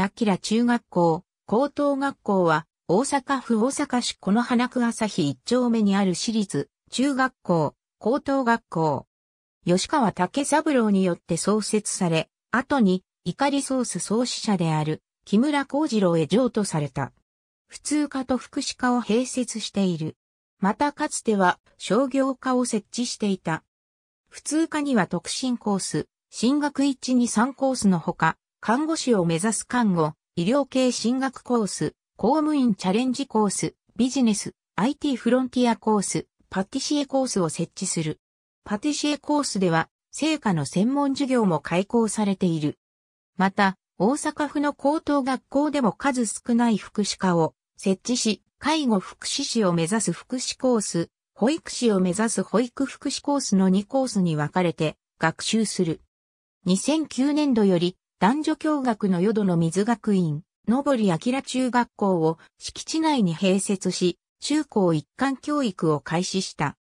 明中学校、高等学校は、大阪府大阪市此花区朝日1丁目にある私立、中学校、高等学校。吉川武三郎によって創設され、後に、碇ソース創始者である、木村光二郎へ譲渡された。普通科と福祉科を併設している。またかつては、商業科を設置していた。普通科には特進コース、進学 1、2、3 コースのほか、看護師を目指す看護、医療系進学コース、公務員チャレンジコース、ビジネス、IT フロンティアコース、パティシエコースを設置する。パティシエコースでは、製菓の専門授業も開講されている。また、大阪府の高等学校でも数少ない福祉科を設置し、介護福祉士を目指す福祉コース、保育士を目指す保育福祉コースの2コースに分かれて学習する。2009年度より男女共学の淀野水学院、登明中学校を敷地内に併設し、中高一貫教育を開始した。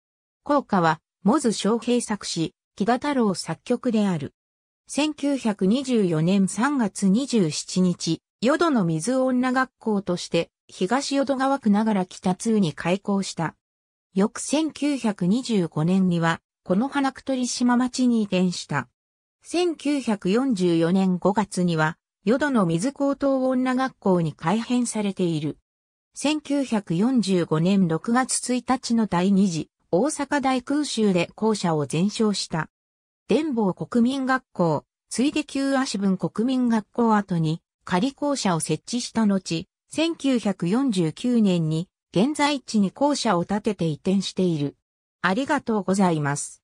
校歌は、百舌翔平作詞、木田太郎作曲である。1924年3月27日、淀野水女学校として、東淀川区長良北2に開校した。翌1925年には、此花区鳥島町に移転した。1944年5月には、淀野水高等女学校に改編されている。1945年6月1日の第2次大阪大空襲で校舎を全焼した。伝法国民学校、ついで旧足分国民学校跡に仮校舎を設置した後、1949年に現在地に校舎を建てて移転している。ありがとうございます。